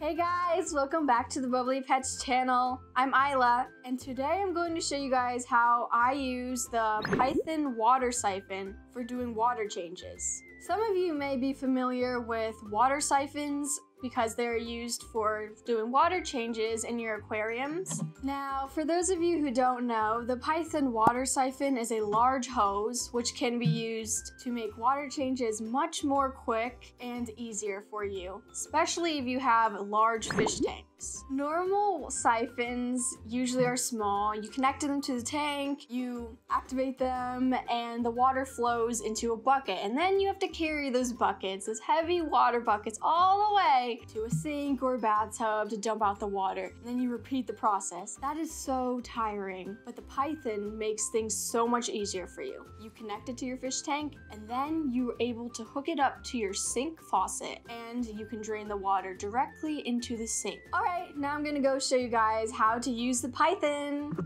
Hey guys, welcome back to the Bubbly Pets channel. I'm Isla, and today I'm going to show you guys how I use the Python water siphon for doing water changes. Some of you may be familiar with water siphons because they're used for doing water changes in your aquariums. Now, for those of you who don't know, the Python water siphon is a large hose which can be used to make water changes much more quick and easier for you, especially if you have large fish tanks. Normal siphons usually are small. You connect them to the tank, you activate them, and the water flows into a bucket, and then you have to carry those buckets, those heavy water buckets, all the way to a sink or bathtub to dump out the water, and then you repeat the process. That is so tiring, but the Python makes things so much easier for you. You connect it to your fish tank, and then you're able to hook it up to your sink faucet, and you can drain the water directly into the sink. All right, now I'm gonna go show you guys how to use the Python.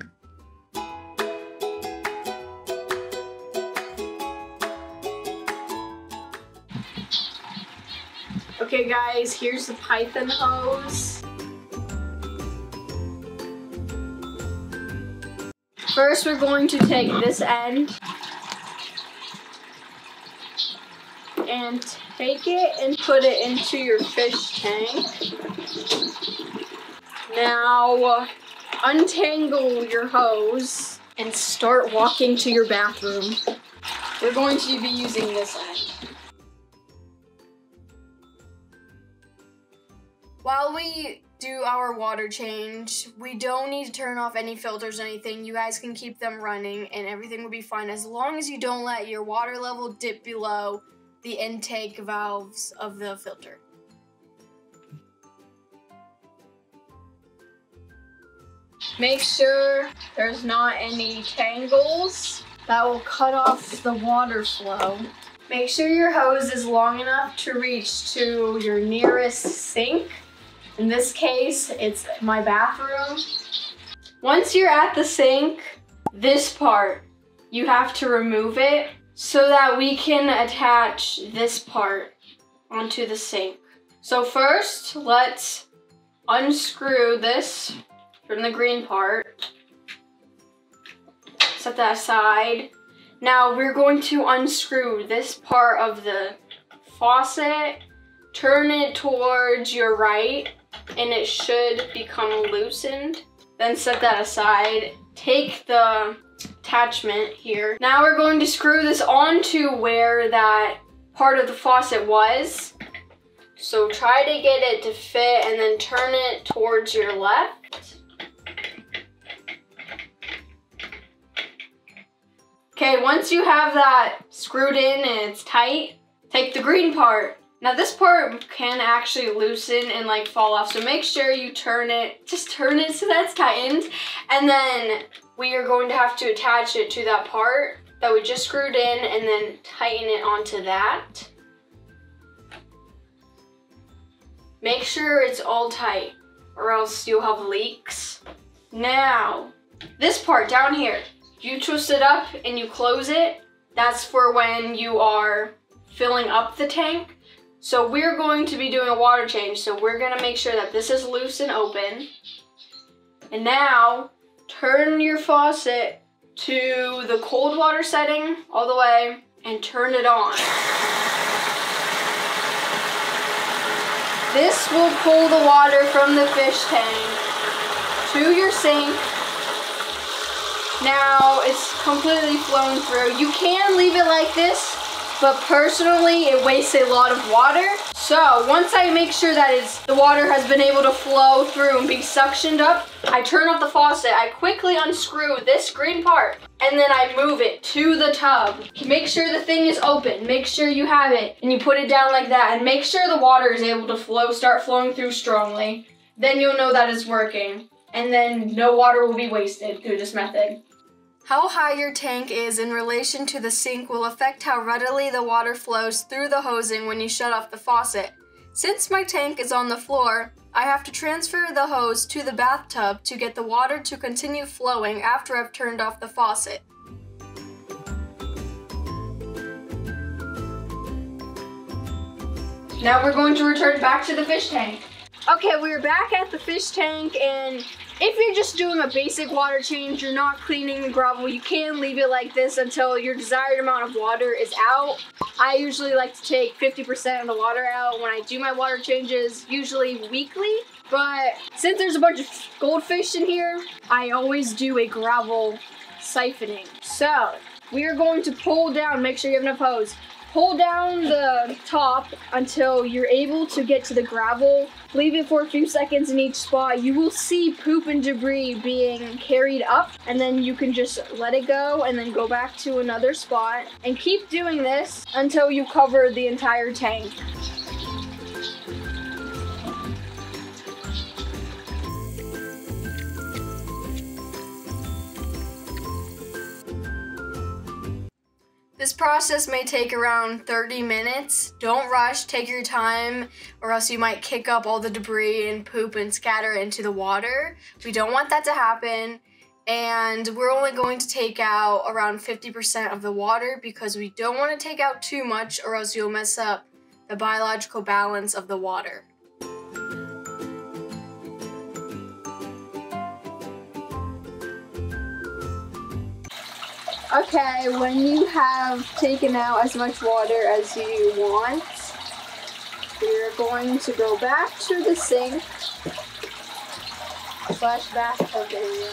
Okay guys, here's the Python hose. First, we're going to take this end and take it and put it into your fish tank. Now, untangle your hose and start walking to your bathroom. We're going to be using this end. While we do our water change, we don't need to turn off any filters or anything. You guys can keep them running and everything will be fine as long as you don't let your water level dip below the intake valves of the filter. Make sure there's not any tangles that will cut off the water flow. Make sure your hose is long enough to reach to your nearest sink. In this case, it's my bathroom. Once you're at the sink, this part, you have to remove it so that we can attach this part onto the sink. So first, let's unscrew this from the green part. Set that aside. Now we're going to unscrew this part of the faucet, turn it towards your right, and it should become loosened. Then set that aside. Take the attachment here. Now we're going to screw this onto where that part of the faucet was. So try to get it to fit and then turn it towards your left. Okay, once you have that screwed in and it's tight, take the green part. Now this part can actually loosen and like fall off, so make sure you turn it, just turn it so that's tightened, and then we are going to have to attach it to that part that we just screwed in and then tighten it onto that. Make sure it's all tight or else you'll have leaks. Now, this part down here, you twist it up and you close it. That's for when you are filling up the tank. So we're going to be doing a water change. So we're gonna make sure that this is loose and open. And now turn your faucet to the cold water setting all the way and turn it on. This will pull the water from the fish tank to your sink. Now it's completely flowing through. You can leave it like this, but personally it wastes a lot of water. So once I make sure that the water has been able to flow through and be suctioned up, I turn off the faucet, I quickly unscrew this green part, and then I move it to the tub. Make sure the thing is open, make sure you have it, and you put it down like that, and make sure the water is able to start flowing through strongly. Then you'll know that it's working, and then no water will be wasted through this method. How high your tank is in relation to the sink will affect how readily the water flows through the hosing when you shut off the faucet. Since my tank is on the floor, I have to transfer the hose to the bathtub to get the water to continue flowing after I've turned off the faucet. Now we're going to return back to the fish tank. Okay, we're back at the fish tank, and if you're just doing a basic water change, you're not cleaning the gravel, you can leave it like this until your desired amount of water is out. I usually like to take 50% of the water out when I do my water changes, usually weekly. But since there's a bunch of goldfish in here, I always do a gravel siphoning. So we are going to pull down, make sure you have enough hose. Pull down the top until you're able to get to the gravel. Leave it for a few seconds in each spot. You will see poop and debris being carried up, and then you can just let it go and then go back to another spot. And keep doing this until you cover the entire tank. This process may take around 30 minutes. Don't rush, take your time, or else you might kick up all the debris and poop and scatter into the water. We don't want that to happen. And we're only going to take out around 50% of the water because we don't want to take out too much or else you'll mess up the biological balance of the water. Okay, when you have taken out as much water as you want, you're going to go back to the sink slash bathtub area.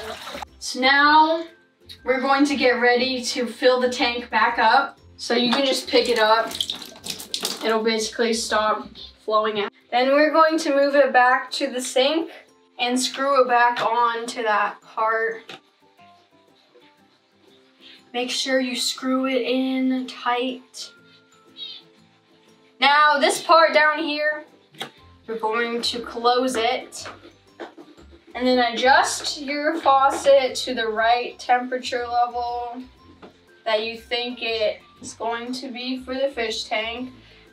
So now we're going to get ready to fill the tank back up. So you can just pick it up. It'll basically stop flowing out. Then we're going to move it back to the sink and screw it back on to that part. Make sure you screw it in tight. Now this part down here, you're going to close it and then adjust your faucet to the right temperature level that you think it's going to be for the fish tank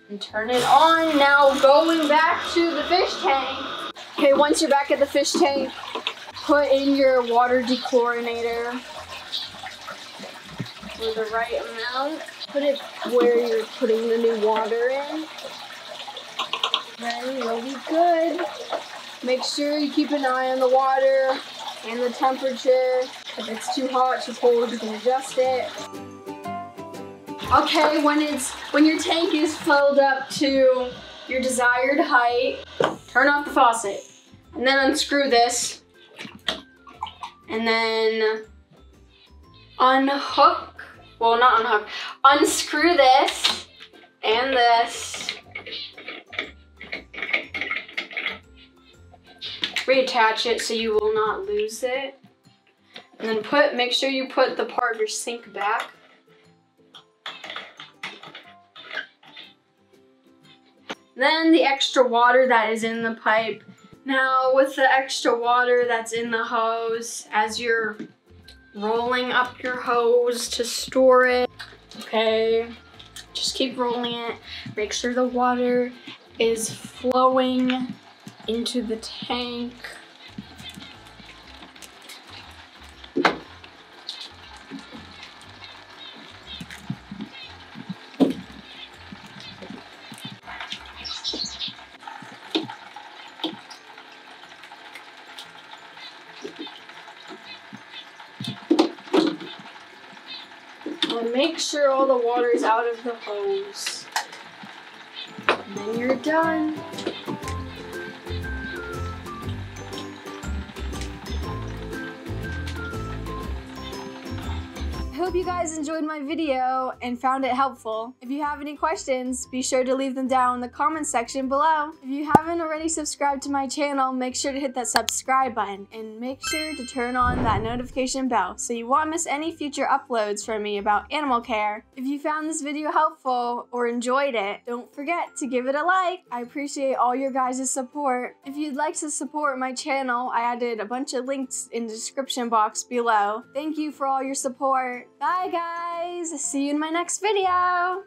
and turn it on. Now going back to the fish tank. Okay, once you're back at the fish tank, put in your water dechlorinator. For the right amount. Put it where you're putting the new water in. Then you'll be good. Make sure you keep an eye on the water and the temperature. If it's too hot, too cold, you can adjust it. Okay, when your tank is filled up to your desired height, turn off the faucet. And then unscrew this. And then unscrew this and this. Reattach it so you will not lose it. And then make sure you put the part of your sink back. Then the extra water that is in the pipe. Now with the extra water that's in the hose, as you're rolling up your hose to store it. Okay, just keep rolling it. Make sure the water is flowing into the tank. Make sure all the water is out of the hose. And then you're done. I hope you guys enjoyed my video and found it helpful. If you have any questions, be sure to leave them down in the comments section below. If you haven't already subscribed to my channel, make sure to hit that subscribe button and make sure to turn on that notification bell so you won't miss any future uploads from me about animal care. If you found this video helpful or enjoyed it, don't forget to give it a like. I appreciate all your guys' support. If you'd like to support my channel, I added a bunch of links in the description box below. Thank you for all your support. Bye guys, see you in my next video.